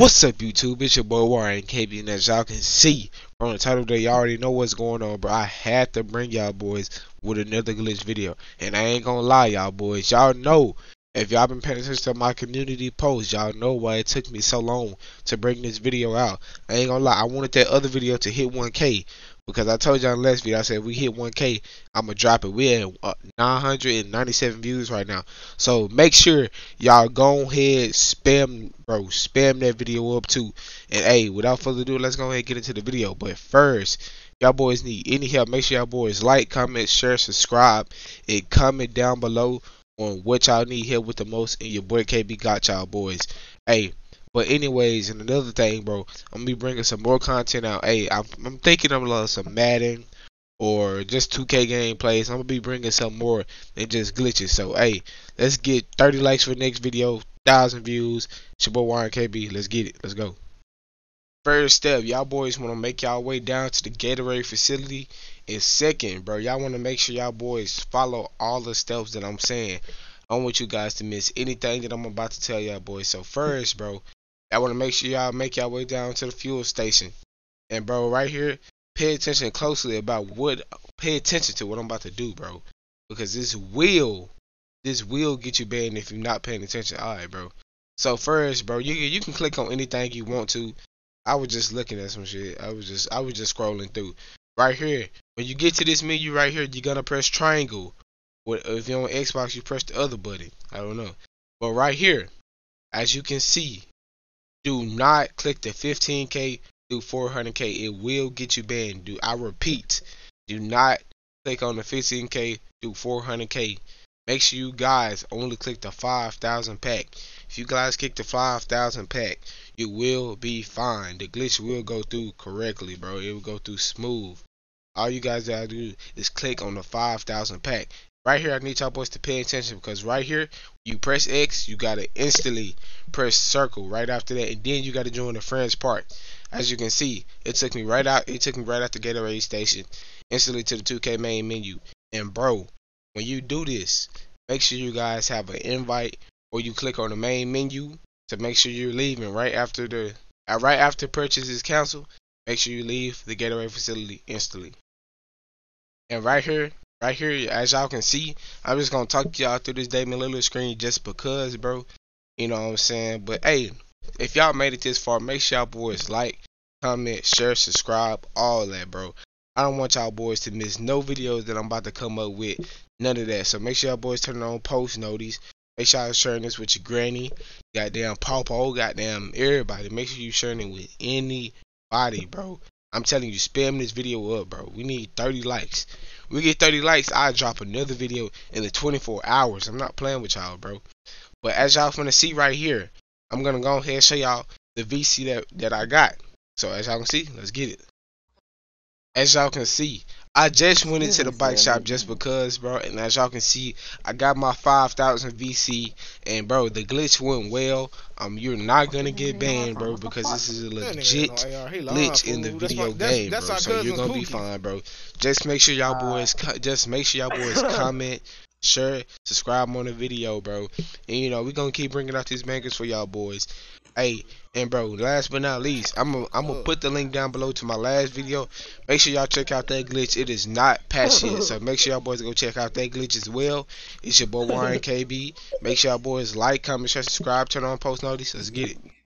What's up, YouTube? It's your boy YRN KB, and as y'all can see from the title today, y'all already know what's going on, but I had to bring y'all boys with another glitch video. And I ain't gonna lie, y'all boys, y'all know, if y'all been paying attention to my community posts, y'all know why it took me so long to bring this video out. I ain't gonna lie, I wanted that other video to hit 1K, because I told y'all in the last video, I said if we hit 1K, I'm gonna drop it. We're at 997 views right now. So make sure y'all go ahead, spam that video up too. And hey, without further ado, let's go ahead and get into the video. But first, y'all boys need any help, make sure y'all boys like, comment, share, subscribe, and comment down below on what y'all need help with the most. And your boy KB got y'all boys. Hey. But anyways, and another thing, bro, I'm gonna be bringing some more content out. Hey, I'm thinking I'm gonna love some Madden or just 2K gameplays. I'm gonna be bringing some more than just glitches. So hey, let's get 30 likes for the next video, 1,000 views. It's your boy YRN KB. Let's get it. Let's go. First step, y'all boys wanna make y'all way down to the Gatorade facility. And second, bro, y'all wanna make sure y'all boys follow all the steps that I'm saying. I don't want you guys to miss anything that I'm about to tell y'all boys. So first, bro, I want to make sure y'all make y'all way down to the fuel station. And bro, right here, pay attention closely about what, pay attention to what I'm about to do, bro. Because this will get you banned if you're not paying attention. Alright, bro. So first, bro, you can click on anything you want to. I was just looking at some shit. I was just scrolling through. Right here, when you get to this menu right here, you're gonna press triangle. Or if you're on Xbox, you press the other button. I don't know. But right here, as you can see, do not click the 15K through 400K. It will get you banned. I repeat, do not click on the 15K through 400K. Make sure you guys only click the 5,000 pack. If you guys click the 5,000 pack, you will be fine. The glitch will go through correctly, bro. It will go through smooth. All you guys gotta do is click on the 5,000 pack. Right here, I need y'all boys to pay attention, because right here, you press X, you gotta instantly press circle right after that, and then you gotta join the friends part. As you can see, it took me right out the Gatorade station, instantly to the 2K main menu. And bro, when you do this, make sure you guys have an invite, or you click on the main menu to make sure you're leaving right after purchase is canceled. Make sure you leave the Gatorade facility instantly. And right here, as y'all can see, I'm just going to talk to y'all through this Damon Lillard screen just because, bro. You know what I'm saying? But, hey, if y'all made it this far, make sure y'all boys like, comment, share, subscribe, all that, bro. I don't want y'all boys to miss no videos that I'm about to come up with, none of that. So make sure y'all boys turn on post notices. Make sure y'all sharing this with your granny, goddamn pawpaw, goddamn everybody. Make sure you sharing it with anybody, bro. I'm telling you, spam this video up, bro. We need 30 likes. We get 30 likes, I'll drop another video in the 24 hours. I'm not playing with y'all, bro. But as y'all finna see right here, I'm gonna go ahead and show y'all the VC that I got. So as y'all can see, let's get it. As y'all can see, I just went into the bike shop just because, bro. And as y'all can see, I got my 5,000 VC. And bro, the glitch went well. You're not gonna get banned, bro, because this is a legit glitch in the video game, bro. So you're gonna be fine, bro. Just make sure y'all boys comment, share, subscribe on the video, bro. And you know we're gonna keep bringing out these bangers for y'all boys. Hey, and bro, last but not least, I'm gonna put the link down below to my last video. Make sure y'all check out that glitch. It is not patched yet, so make sure y'all boys go check out that glitch as well. It's your boy YRN KB. Make sure y'all boys like, comment, share, subscribe, turn on post notices. Let's get it.